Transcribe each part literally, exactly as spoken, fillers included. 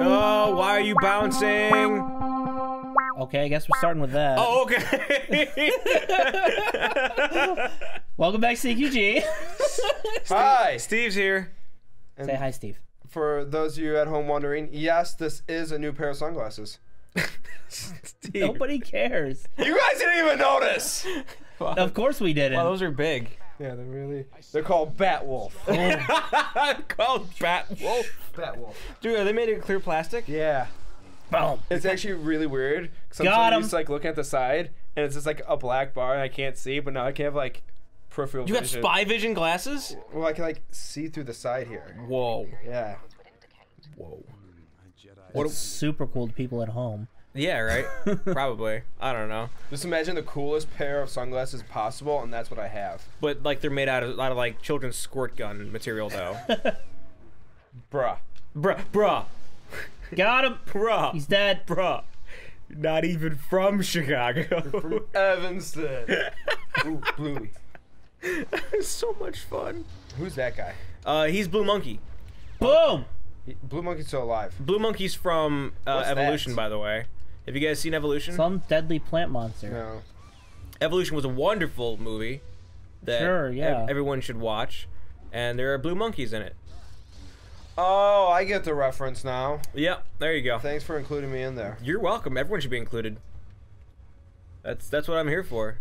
Oh, why are you bouncing? Okay, I guess we're starting with that. Oh, okay. Welcome back, C Q G. Hi. Steve's here. And say hi, Steve. For those of you at home wondering, yes, this is a new pair of sunglasses. Steve. Nobody cares. You guys didn't even notice. Wow. Of course we didn't. Well, wow, those are big. Yeah, they're really. They're called Bat-Wolf. Oh. Called Bat-Wolf. Bat-Wolf. Dude, are they made of clear plastic? Yeah. Boom. It's actually really weird. Sometimes I'm just like looking at the side, and it's just like a black bar, and I can't see. But now I can have like peripheral vision. You got spy vision glasses? Well, I can like see through the side here. Whoa. Yeah. Whoa. What super cool to people at home. Yeah, right? Probably. I don't know. Just imagine the coolest pair of sunglasses possible, and that's what I have. But, like, they're made out of a lot of, like, children's squirt gun material, though. Bruh. Bruh. Bruh. Got him. Bruh. He's dead. Bruh. Not even from Chicago. From Evanston. Ooh, Bluey. So much fun. Who's that guy? Uh, he's Blue Monkey. Boom! Blue Monkey's still alive. Blue Monkey's from uh, Evolution, that? by the way. Have you guys seen Evolution? Some deadly plant monster. No. Evolution was a wonderful movie that sure, yeah. ev everyone should watch, and there are blue monkeys in it. Oh, I get the reference now. Yep, there you go. Thanks for including me in there. You're welcome. Everyone should be included. That's that's what I'm here for.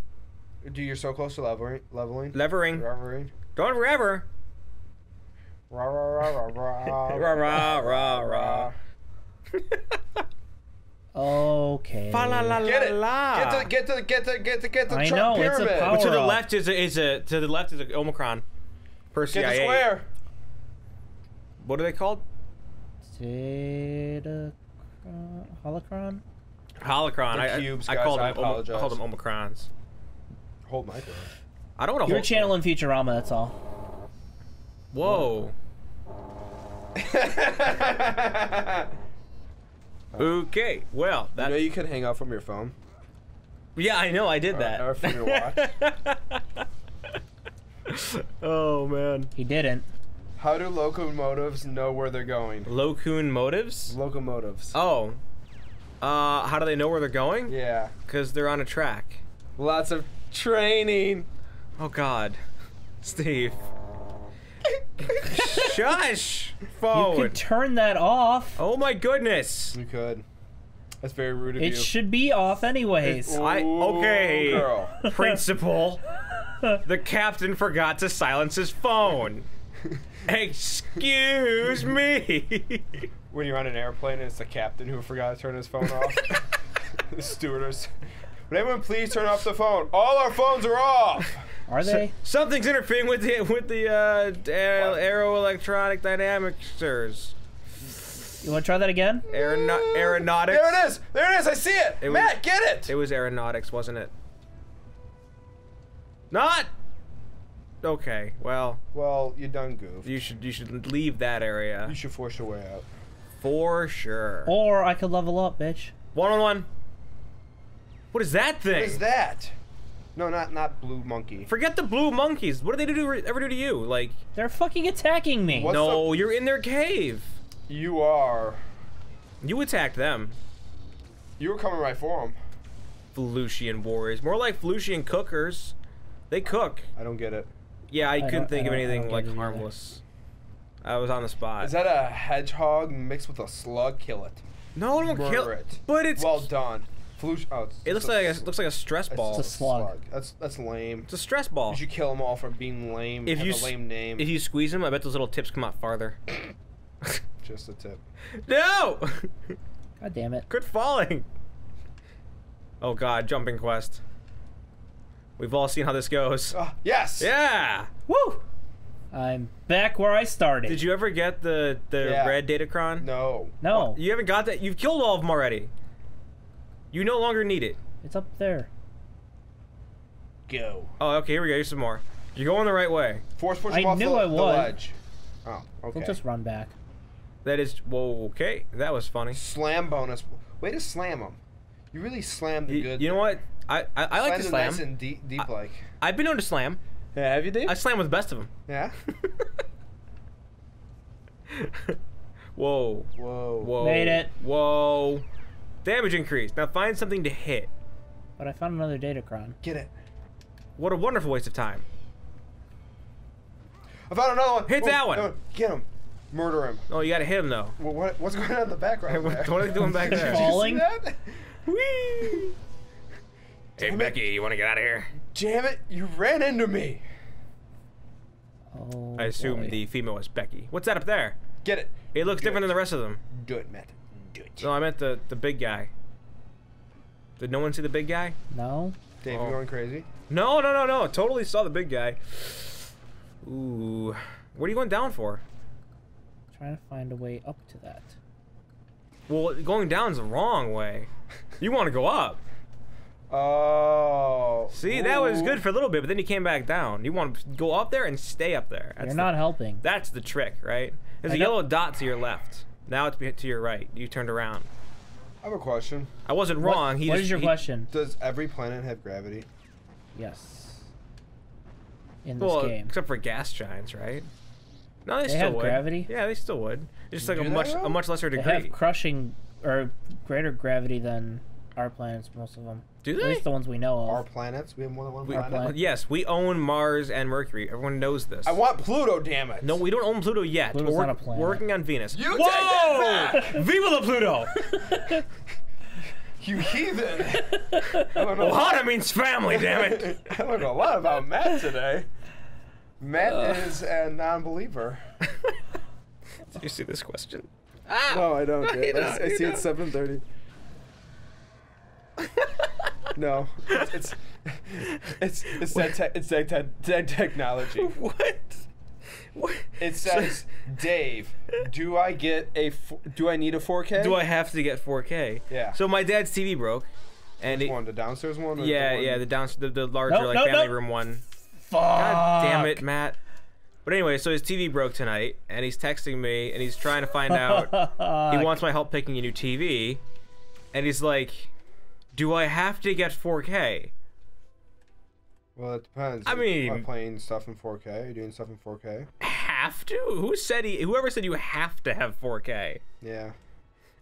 Dude, you're so close to leveling. Leveling. Levering. Levering. Don't forever. Ra ra ra ra ra ra ra ra. Okay. Fa la la la. Get it. La. Get to the get to the get to get to the. I know pyramid. It's a power. But to the up. left is a, is a to the left is a Omicron. Per C I A. Get the square. What are they called? Datacron, Holocron. Holocron. The I, cubes, I, guys, I called I them. Apologize. I called them Omicrons. Hold my ground. I don't want to. You're channeling Futurama. That's all. Whoa. Okay, well, that's... You know you could hang out from your phone? Yeah, I know, I did or, that. Or from your watch. Oh, man. He didn't. How do locomotives know where they're going? Locoon motives? Locomotives. Oh. Uh, how do they know where they're going? Yeah. Because they're on a track. Lots of training. Oh, God. Steve. Shush! Forward. You could turn that off. Oh my goodness. You could. That's very rude of it you. It should be off anyways. It, I, okay. Girl. Principal. The captain forgot to silence his phone. Excuse me. When you're on an airplane and it's the captain who forgot to turn his phone off. The stewardess. Would anyone please turn off the phone? All our phones are off. Are they? So, something's interfering with the with the uh, aeroelectronic dynamics. You want to try that again? Aerona aeronautics. There it is. There it is. I see it. it Matt, was, get it. It was aeronautics, wasn't it? Not. Okay. Well. Well, you done goofed. You should you should leave that area. You should force your way out. For sure. Or I could level up, bitch. One on one. What is that thing? What is that? No, not not blue monkey. Forget the blue monkeys. What do they do ever do to you? Like they're fucking attacking me. What's no, the... you're in their cave. You are. You attacked them. You were coming right for them. Felucian warriors, more like Felucian cookers. They cook. I don't get it. Yeah, I, I couldn't think I of anything like harmless. Either. I was on the spot. Is that a hedgehog mixed with a slug? Kill it. No, don't Murder kill it. But it's well done. Felucian, oh, it looks a, like a, it looks like a stress ball. It's a slug. slug. That's that's lame. It's a stress ball. You should kill them all for being lame. If you a lame name. If you squeeze them, I bet those little tips come out farther. Just a tip. No. God damn it! Quit falling. Oh God, jumping quest. We've all seen how this goes. Uh, yes. Yeah. Woo. I'm back where I started. Did you ever get the the yeah. red Datacron? No. No. Well, you haven't got that. You've killed all of them already. You no longer need it. It's up there. Go. Oh, okay, here we go. Here's some more. You're going the right way. Force push him off the, I the ledge. Oh, okay. We'll just run back. That is... Whoa, okay. That was funny. Slam bonus. Way to slam him. You really slammed the you, good... You know what? I, I, I like to slam. Nice and deep, deep I, like. I've been known to slam. Yeah, have you, Dave? I slammed with the best of them. Yeah? Whoa. Whoa. Whoa. Made it. Whoa. Damage increased. Now find something to hit. But I found another Datacron. Get it. What a wonderful waste of time. I found another one. Hit Ooh, that one. Get him. Murder him. Oh, you gotta hit him, though. Well, what, what's going on in the background? Hey, what, what are they doing back there? Falling? Did you see that? Whee! Hey, Damn Becky, it. you want to get out of here? Damn it, you ran into me. Oh, I assume boy. the female was Becky. What's that up there? Get it. It looks Do different it. than the rest of them. Do it, Matt. Do it. No, I meant the, the big guy. Did no one see the big guy? No. Dave, oh. you going crazy? No, no, no, no. Totally saw the big guy. Ooh. What are you going down for? I'm trying to find a way up to that. Well, going down's the wrong way. You want to go up. Oh. See, Ooh. that was good for a little bit, but then you came back down. You want to go up there and stay up there. That's You're the, not helping. That's the trick, right? There's I a yellow dot to your left. Now it's to your right. You turned around. I have a question. I wasn't what, wrong. He what just, is your he, question? Does every planet have gravity? Yes. In this well, game. Except for gas giants, right? No, they, they still have would. gravity? Yeah, they still would. It's just like Do a much, a much lesser degree. They have crushing or greater gravity than our planets, most of them. Do they? At least the ones we know of. Our planets? We have more than one we, planet? planet? Yes, we own Mars and Mercury. Everyone knows this. I want Pluto, damn it. No, we don't own Pluto yet. Pluto's We're not a planet. working on Venus. You Whoa! Take that back! Viva la Pluto! You heathen! Ohana means family, damn it! I learned a lot about Matt today. Matt uh. is a non-believer. Did you see this question? Ah! No, I don't. No, don't I see it's seven thirty. No, it's it's it's that te it's that te te technology. What? What? It says, Dave, do I get a f do I need a four K? Do I have to get four K? Yeah. So my dad's T V broke, and Which it, one the downstairs one. Or yeah, the one? yeah, the downstairs the, the larger nope, like nope, family nope. room one. Fuck. God damn it, Matt. But anyway, so his T V broke tonight, and he's texting me, and he's trying to find out. He wants my help picking a new T V, and he's like, do I have to get four K? Well, it depends. I mean, am I playing stuff in four K? Are you doing stuff in four K? Have to? Who said he? Whoever said you have to have four K? Yeah.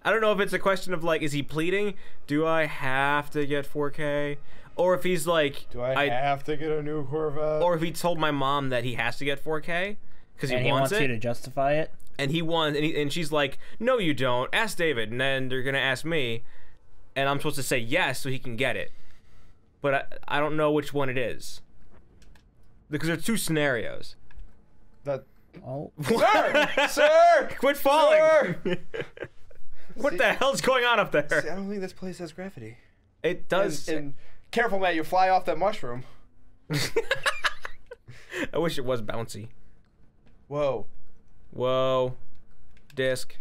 I don't know if it's a question of like, is he pleading? Do I have to get four K? Or if he's like, do I, I have to get a new Corvette? Or if he told my mom that he has to get four K because he, he wants it. And he wants you to justify it. And he wants, and, and she's like, no, you don't. Ask David, and then they're gonna ask me. And I'm supposed to say yes so he can get it. But I, I don't know which one it is. Because there are two scenarios. That... Oh. Sir! Sir! Quit falling! Sir! What see, the hell's going on up there? See, I don't think this place has gravity. It does. And, and careful, Matt, you fly off that mushroom. I wish it was bouncy. Whoa. Whoa. Disc.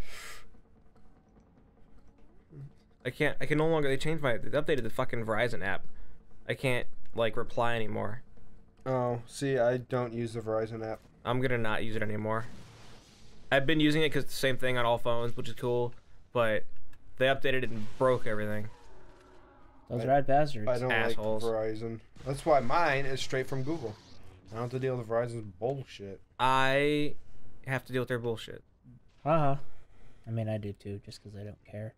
I can't, I can no longer, they changed my, they updated the fucking Verizon app. I can't, like, reply anymore. Oh, see, I don't use the Verizon app. I'm gonna not use it anymore. I've been using it because it's the same thing on all phones, which is cool, but they updated it and broke everything. Those rad bastards. I don't Assholes. like Verizon. That's why mine is straight from Google. I don't have to deal with Verizon's bullshit. I have to deal with their bullshit. Uh-huh. I mean, I do too, just because I don't care.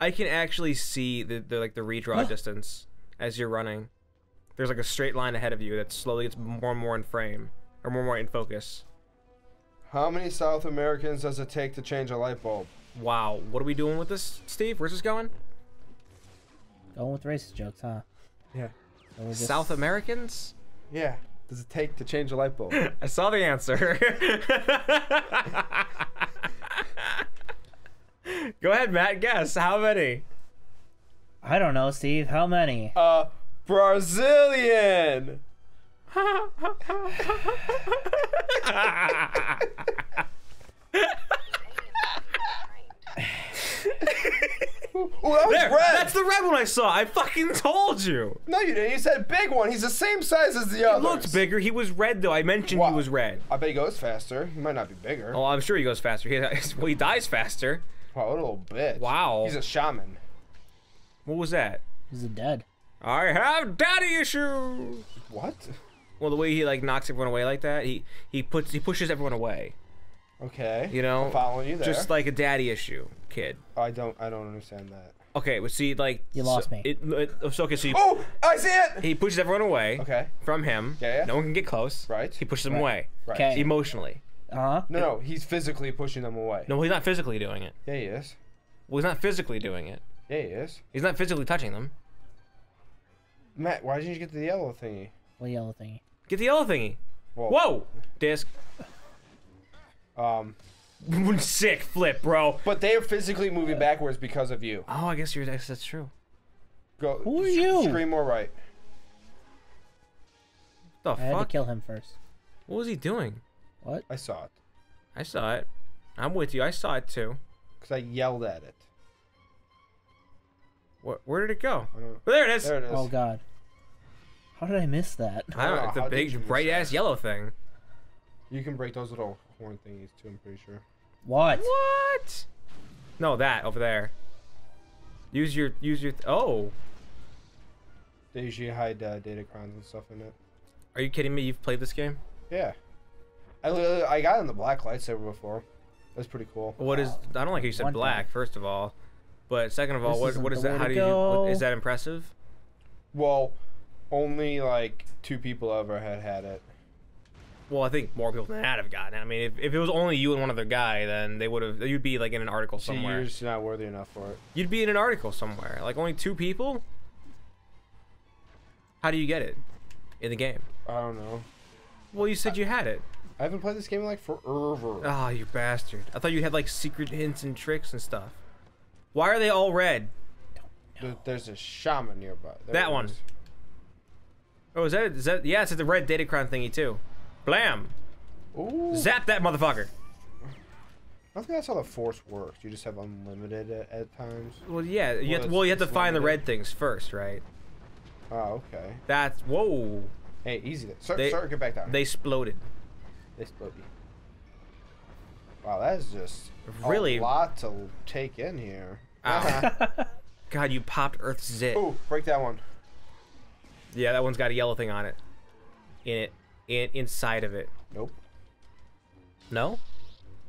I can actually see the, the like the redraw huh? distance as you're running. There's like a straight line ahead of you that slowly gets more and more in frame, or more and more in focus. How many South Americans does it take to change a light bulb? Wow, what are we doing with this, Steve? Where's this going? Going with racist jokes, huh? Yeah. So just... South Americans? Yeah. Does it take to change a light bulb? I saw the answer. Go ahead, Matt. Guess how many? I don't know, Steve. How many? Uh, Brazilian. Well, that was there, red. That's the red one I saw. I fucking told you. No, you didn't. You said big one. He's the same size as the he others. He looked bigger. He was red, though. I mentioned wow. he was red. I bet he goes faster. He might not be bigger. Oh, I'm sure he goes faster. He, well, he dies faster. Wow, what a little bitch. Wow. He's a shaman. What was that? He's a dead. I have daddy issues. What? Well, the way he like knocks everyone away like that, he he puts he pushes everyone away. Okay. You know, I'm following you there. Just like a daddy issue, kid. I don't I don't understand that. Okay, but see, like you lost so, me. It, it, so, okay, so you, oh, I see it. He pushes everyone away. Okay. From him. Yeah. yeah. No one can get close. Right. He pushes them right. away. Right. Okay. Emotionally. Uh huh. No, no, he's physically pushing them away. No, he's not physically doing it. Yeah, he is. Well, he's not physically doing it. Yeah, he is. He's not physically touching them. Matt, why didn't you get the yellow thingy? What yellow thingy? Get the yellow thingy. Whoa. Whoa. Disc. Um. Sick flip, bro. But they are physically moving backwards because of you. Oh, I guess you're that's, that's true. Go. Who are you? Scream more right. What the I fuck? I had to kill him first. What was he doing? What? I saw it. I saw it. I'm with you. I saw it too. Because I yelled at it. What? Where did it go? Well, there it is. There it is. Oh God. How did I miss that? I don't know. It's a big bright ass yellow thing. You can break those little horn thingies too. I'm pretty sure. What? What? No, that over there. Use your use your. Th oh. They usually hide uh, Datacrons and stuff in it. Are you kidding me? You've played this game? Yeah. I I got in the black lightsaber before. That's pretty cool. What wow. is? I don't like how you said One black. Thing. First of all, but second of all, this what what is that? How do you? What, is that impressive? Well, only like two people ever had had it. Well, I think more people than that have gotten it. I mean, if, if it was only you and one other guy, then they would have. You'd be like in an article somewhere. See, you're just not worthy enough for it. You'd be in an article somewhere. Like only two people. How do you get it in the game? I don't know. Well, you said I, you had it. I haven't played this game in like forever. Ah, oh, you bastard! I thought you had like secret hints and tricks and stuff. Why are they all red? There, there's a shaman nearby. There that one. Is. Oh, is that? Is that? Yeah, it's the red Datacron thingy too. Blam! Ooh. Zap that motherfucker! I don't think that's how the force works. You just have unlimited at, at times. Well, yeah. You well, have to, well, you have to find limited. the red things first, right? Oh, okay. That's whoa. Hey, easy. Sir, they, sir, get back down. They exploded. They exploded. Wow, that's just really a lot to take in here. Ow. God, you popped Earth's zit. Ooh, break that one. Yeah, that one's got a yellow thing on it. In it. In, inside of it. Nope. No?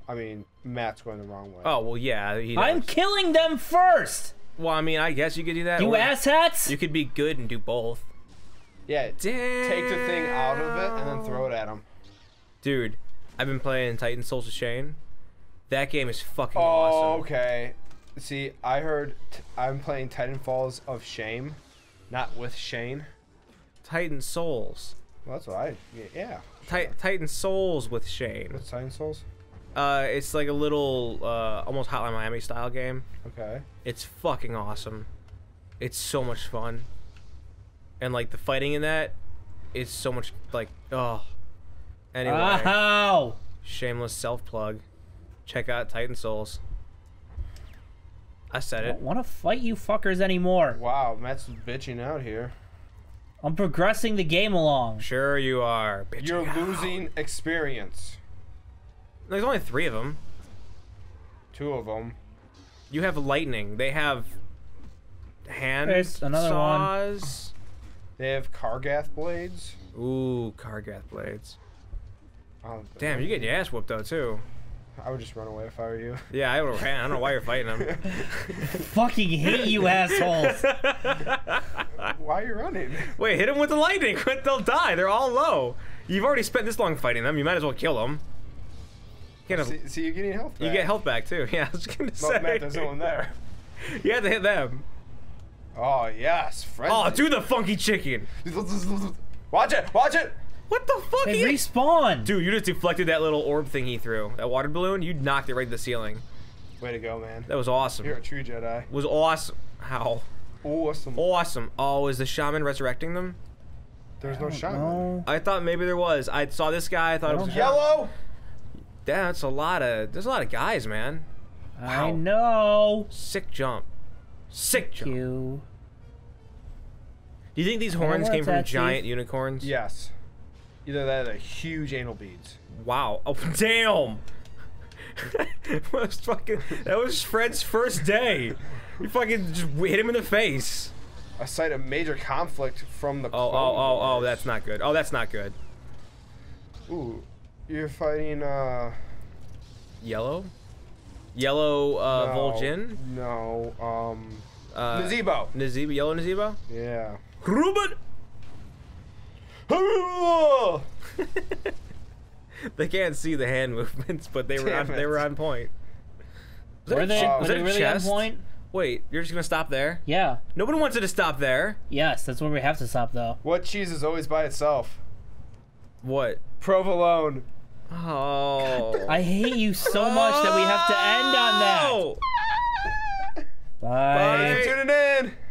I mean, Matt's going the wrong way. Oh, well, yeah. He I'm killing them first! Well, I mean, I guess you could do that. You asshats! You could be good and do both. Yeah, Damn. take the thing out of it and then throw it at him. Dude, I've been playing Titan Souls with Shane. That game is fucking oh, awesome. Oh, okay. See, I heard t I'm playing Titan Falls of Shame, not with Shane. Titan Souls. Well, that's what I, yeah. Sure. Titan Souls with Shane. What's Titan Souls? Uh, it's like a little, uh, almost Hotline Miami style game. Okay. It's fucking awesome. It's so much fun. And like the fighting in that, it's so much like, oh. Anyway. Ow! Shameless self plug. Check out Titan Souls. I said it. I don't want to fight you fuckers anymore. Wow, Matt's bitching out here. I'm progressing the game along. Sure you are. Bitch. You're losing experience. There's only three of them. Two of them. You have lightning. They have hand it's another saws. One. They have Kargath blades. Ooh, Kargath blades. Damn, you get your ass whooped though too. I would just run away if I were you. Yeah, I would ran. I don't know why you're fighting them. Fucking hate you assholes. Why are you running? Wait, hit them with the lightning. They'll die. They're all low. You've already spent this long fighting them. You might as well kill them. You see, see, you're getting health back. You get health back, too. Yeah, I was going to say. Matt, there's no one there. You have to hit them. Oh, yes. Friendly. Oh, do the funky chicken. Watch it. Watch it. What the fuck? They respawn! Dude, you just deflected that little orb thing he threw. That water balloon, you knocked it right to the ceiling. Way to go, man. That was awesome. You're a true Jedi. It was awesome. How? Awesome. Awesome. Oh, is the shaman resurrecting them? There's no shaman. Know. I thought maybe there was. I saw this guy, I thought I it was yellow! Damn, that's a lot of there's a lot of guys, man. Wow. I know. Sick jump. Sick jump. Thank you. Do you think these horns came from giant teeth. unicorns? Yes. Either that or huge anal beads. Wow. Oh, damn! That, was fucking, that was Fred's first day. You fucking just hit him in the face. a site of major conflict from the oh, oh, oh, oh, that's not good. Oh, that's not good. Ooh, you're fighting, uh... Yellow? Yellow, uh, no, Vol'jin? No, um... Uh, Nazebo. Nazebo, Yellow Nazebo? Yeah. Ruben! They can't see the hand movements, but they were on, they were on point. Was were they, a, was were they really chest? on point? Wait, you're just gonna stop there? Yeah. Nobody wants it to stop there. Yes, that's where we have to stop, though. What cheese is always by itself? What? Provolone. Oh. I hate you so much that we have to end on that. Bye. Bye. Bye. Tune in.